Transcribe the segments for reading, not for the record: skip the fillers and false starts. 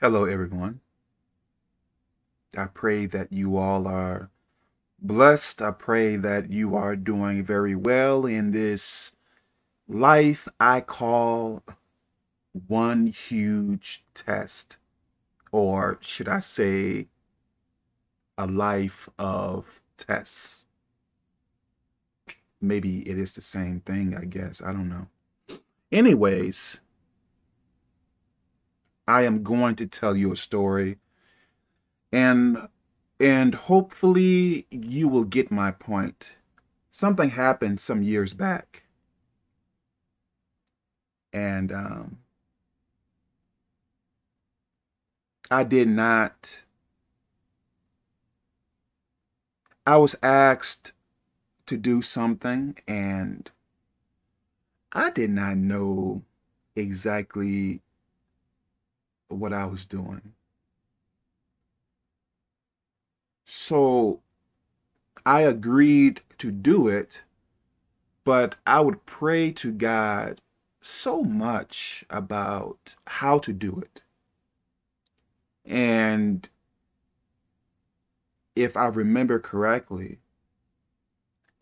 Hello, everyone. I pray that you all are blessed. I pray that you are doing very well in this life I call one huge test, or should I say a life of tests. Maybe it is the same thing, I guess. I don't know. Anyways, I am going to tell you a story, and hopefully you will get my point. Something happened some years back, and I was asked to do something, and I did not know exactly what I was doing. So I agreed to do it, but I would pray to God so much about how to do it. And if I remember correctly,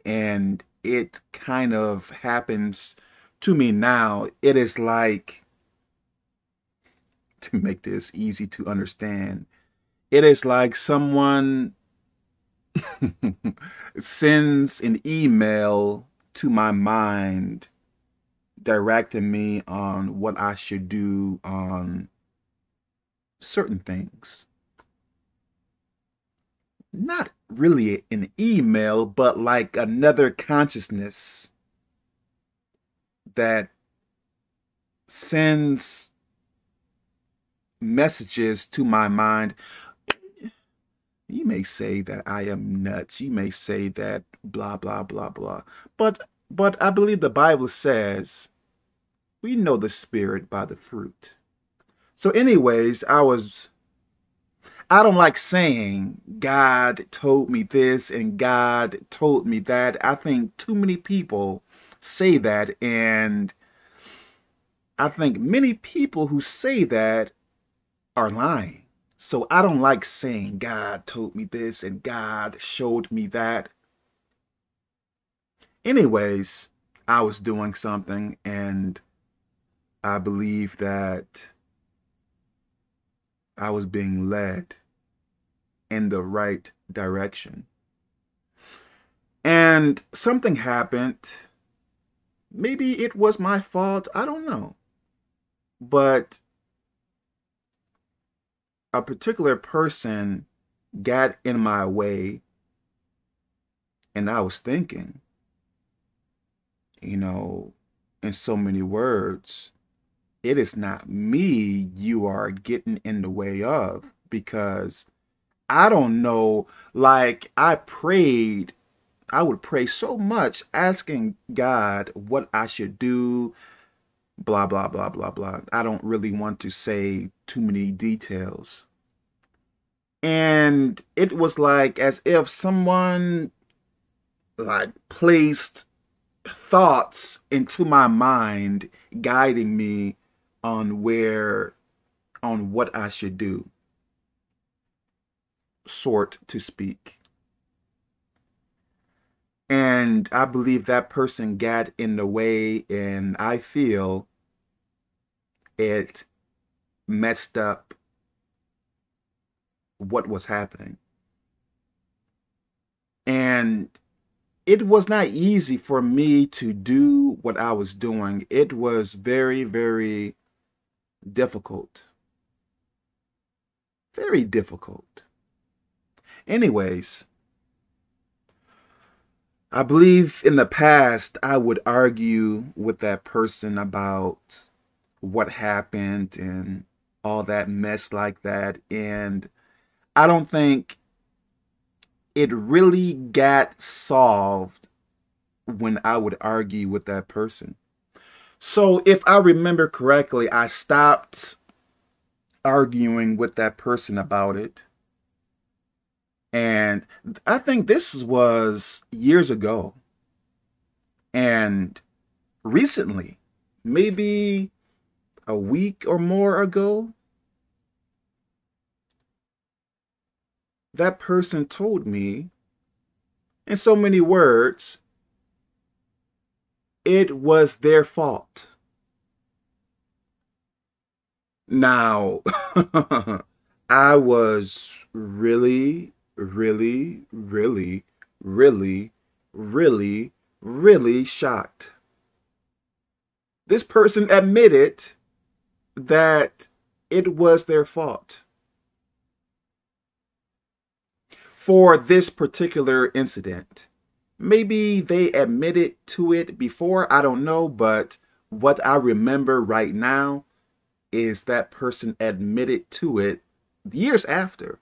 and it kind of happens to me now, it is like, to make this easy to understand, it is like someone sends an email to my mind directing me on what I should do on certain things. Not really an email, but like another consciousness that sends messages to my mind. You may say that I am nuts. You may say that blah, blah, blah, blah. But I believe the Bible says we know the spirit by the fruit. So anyways, I don't like saying God told me this and God told me that. I think too many people say that, and I think many people who say that are lying. So I don't like saying God told me this and God showed me that. Anyways, I was doing something, and I believe that I was being led in the right direction. And something happened. Maybe it was my fault, I don't know. But a particular person got in my way, and I was thinking, you know, in so many words, it is not me you are getting in the way of, because I don't know, like I would pray so much asking God what I should do, blah, blah, blah, blah, blah. I don't really want to say too many details. And it was like as if someone like placed thoughts into my mind, guiding me on what I should do, sort to speak. And I believe that person got in the way, and I feel it messed up what was happening. And it was not easy for me to do what I was doing. It was very, very difficult. Very difficult. Anyways, I believe in the past I would argue with that person about what happened and all that mess like that. And I don't think it really got solved when I would argue with that person. So if I remember correctly, I stopped arguing with that person about it. And I think this was years ago. And recently, maybe a week or more ago, that person told me, in so many words, it was their fault. Now, I was really shocked. This person admitted that it was their fault for this particular incident. Maybe they admitted to it before, I don't know, but what I remember right now is that person admitted to it years after.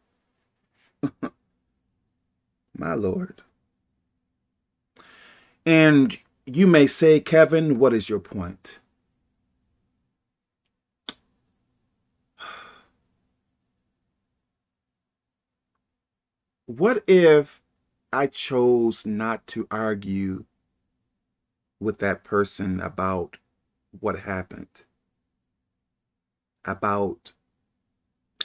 My Lord. And you may say, Kevin, what is your point? What if I chose not to argue with that person about what happened? About,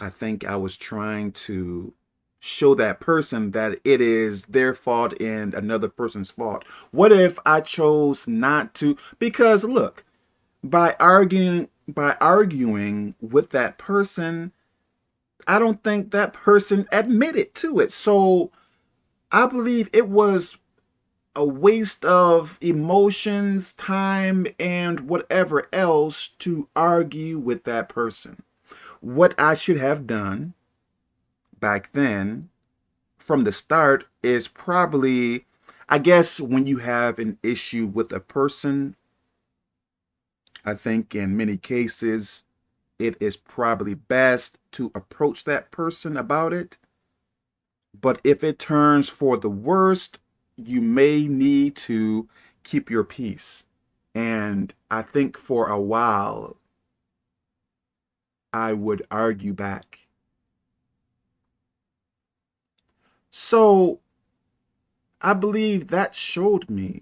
I think I was trying to show that person that it is their fault and another person's fault. What if I chose not to? Because look, by arguing with that person, I don't think that person admitted to it. So I believe it was a waste of emotions, time, and whatever else to argue with that person. What I should have done back then, from the start, is probably, I guess, when you have an issue with a person, I think in many cases, it is probably best to approach that person about it. But if it turns for the worst, you may need to keep your peace. And I think for a while, I would argue back. So I believe that showed me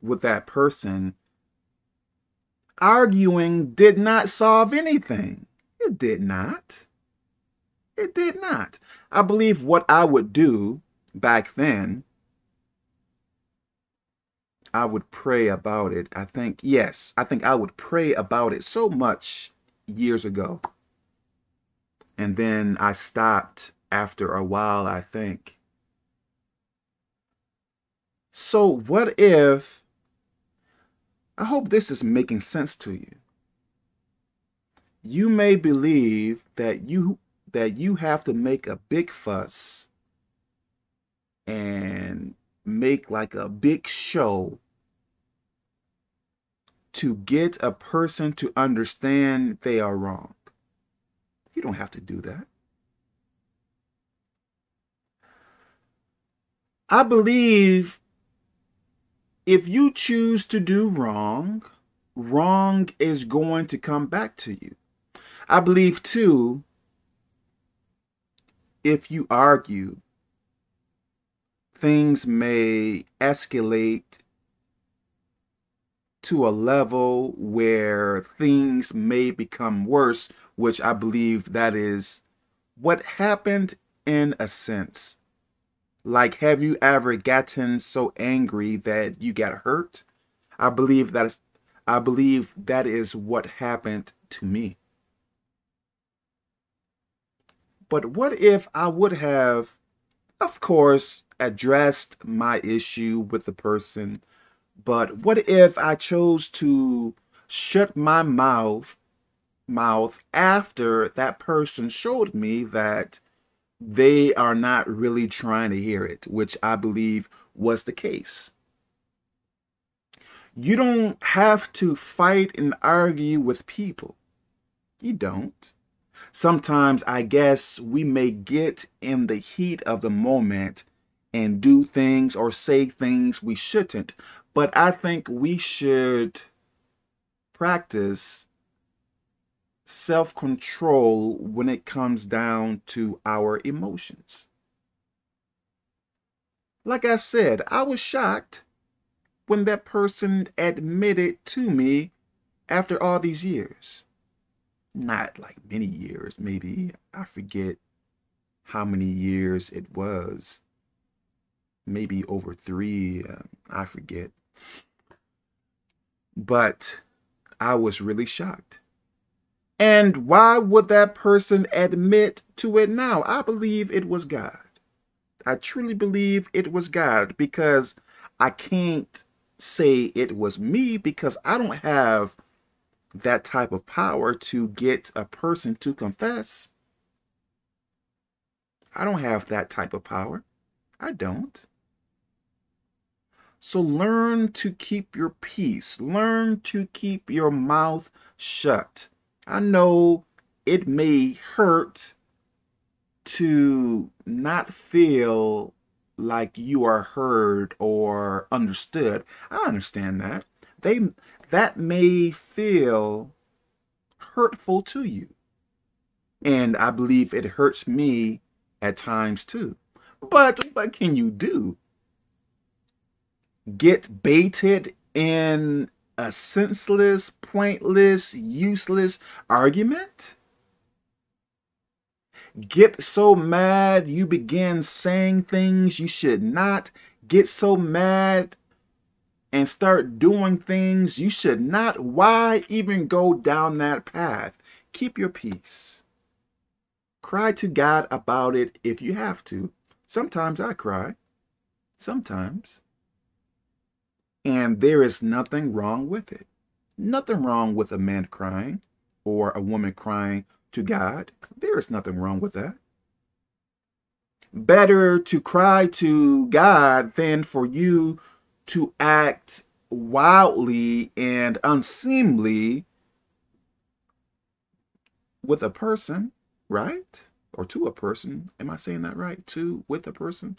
with that person, arguing did not solve anything. It did not. It did not. I believe what I would do back then, I would pray about it. I think, yes, I think I would pray about it so much years ago. And then I stopped after a while, I think. So what if, I hope this is making sense to you. You may believe that you have to make a big fuss and make like a big show to get a person to understand they are wrong. You don't have to do that. I believe if you choose to do wrong, wrong is going to come back to you. I believe too, if you argue, things may escalate to a level where things may become worse, which I believe that is what happened in a sense. Like, have you ever gotten so angry that you got hurt? I believe that is what happened to me. But what if I would have, of course, addressed my issue with the person, but what if I chose to shut my mouth after that person showed me that they are not really trying to hear it, which I believe was the case. You don't have to fight and argue with people. You don't. Sometimes I guess we may get in the heat of the moment and do things or say things we shouldn't. But I think we should practice self-control when it comes down to our emotions. Like I said, I was shocked when that person admitted to me after all these years. Not like many years, maybe, I forget, how many years it was, maybe over 3, I forget. But I was really shocked. And why would that person admit to it now? I believe it was God. I truly believe it was God, because I can't say it was me, because I don't have that type of power to get a person to confess. I don't have that type of power. I don't. So learn to keep your peace. Learn to keep your mouth shut. I know it may hurt to not feel like you are heard or understood. I understand that. That may feel hurtful to you. And I believe it hurts me at times too. But what can you do? Get baited in a senseless, pointless, useless argument? Get so mad you begin saying things you should not. Get so mad and start doing things you should not. Why even go down that path? Keep your peace. Cry to God about it if you have to. Sometimes I cry. Sometimes. And there is nothing wrong with it. Nothing wrong with a man crying or a woman crying to God. There is nothing wrong with that. Better to cry to God than for you to act wildly and unseemly with a person, right? Or to a person. Am I saying that right? To, with a person?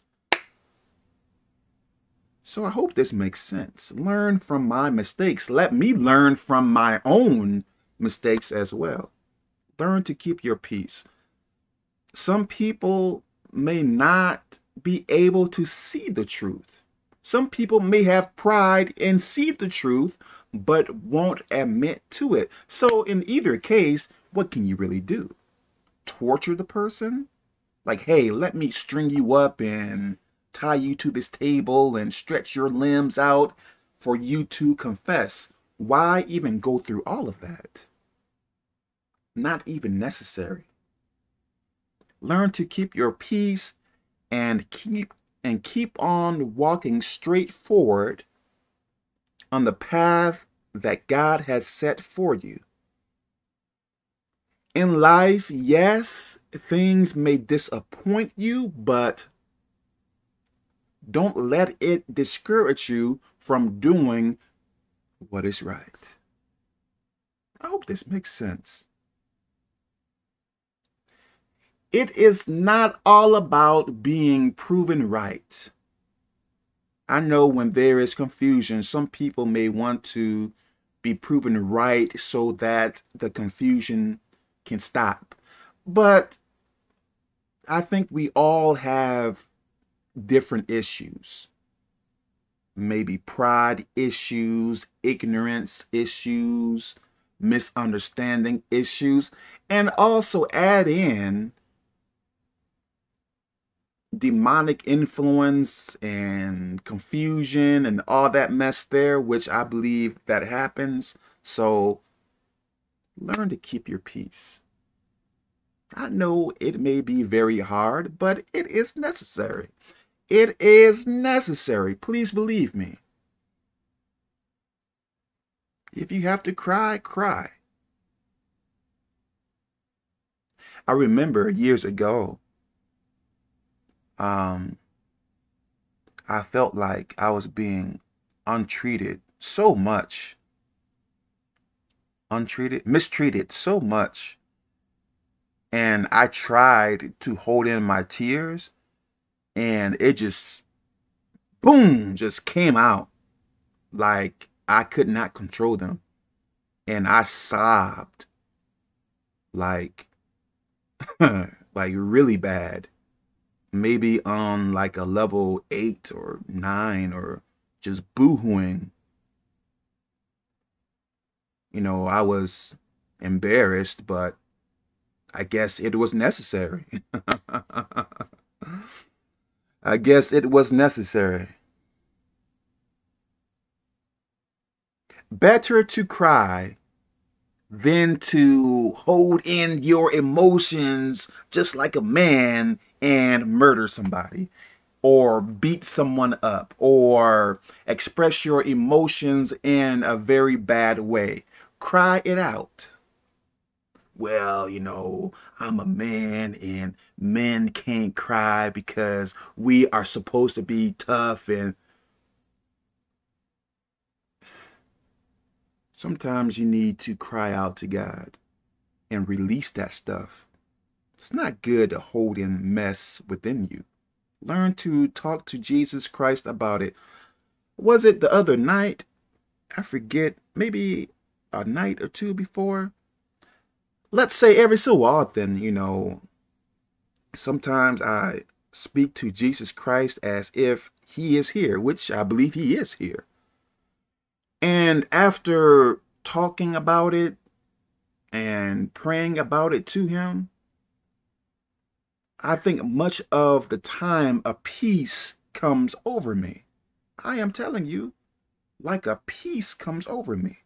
So I hope this makes sense. Learn from my mistakes. Let me learn from my own mistakes as well. Learn to keep your peace. Some people may not be able to see the truth. Some people may have pride and see the truth, but won't admit to it. So in either case, what can you really do? Torture the person? Like, hey, let me string you up and tie you to this table and stretch your limbs out for you to confess. Why even go through all of that? Not even necessary. Learn to keep your peace and keep on walking straight forward on the path that God has set for you. In life, yes, things may disappoint you, but don't let it discourage you from doing what is right. I hope this makes sense. It is not all about being proven right. I know when there is confusion, some people may want to be proven right so that the confusion can stop. But I think we all have different issues. Maybe pride issues, ignorance issues, misunderstanding issues, and also add in demonic influence and confusion and all that mess there, which I believe that happens. So learn to keep your peace. I know it may be very hard, but it is necessary. It is necessary. Please believe me. If you have to cry, cry. I remember years ago, I felt like I was being untreated so much. Mistreated so much. And I tried to hold in my tears, and it just, boom, just came out. Like I could not control them. And I sobbed like, like really bad. Maybe on like a level 8 or 9, or just boohooing. You know, I was embarrassed, but I guess it was necessary. I guess it was necessary. Better to cry than to hold in your emotions just like a man and murder somebody or beat someone up or express your emotions in a very bad way. Cry it out. Well, you know, I'm a man and men can't cry because we are supposed to be tough. And sometimes you need to cry out to God and release that stuff. It's not good to hold in mess within you. Learn to talk to Jesus Christ about it. Was it the other night? I forget, maybe a night or two before. Let's say every so often, you know, sometimes I speak to Jesus Christ as if he is here, which I believe he is here. And after talking about it and praying about it to him, I think much of the time a peace comes over me. I am telling you, like a peace comes over me.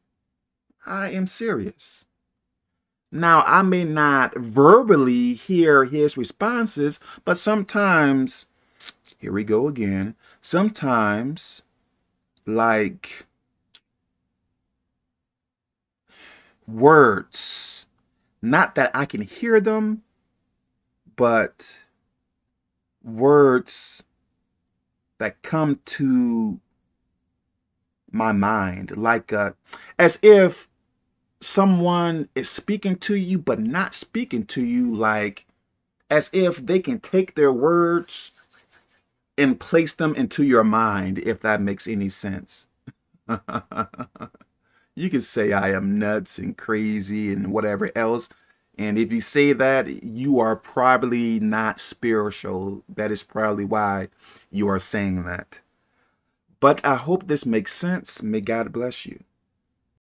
I am serious. Now, I may not verbally hear his responses, but sometimes, here we go again, sometimes, like, words, not that I can hear them, but words that come to my mind, like as if someone is speaking to you, but not speaking to you, like as if they can take their words and place them into your mind, if that makes any sense. You can say I am nuts and crazy and whatever else. And if you say that, you are probably not spiritual. That is probably why you are saying that. But I hope this makes sense. May God bless you.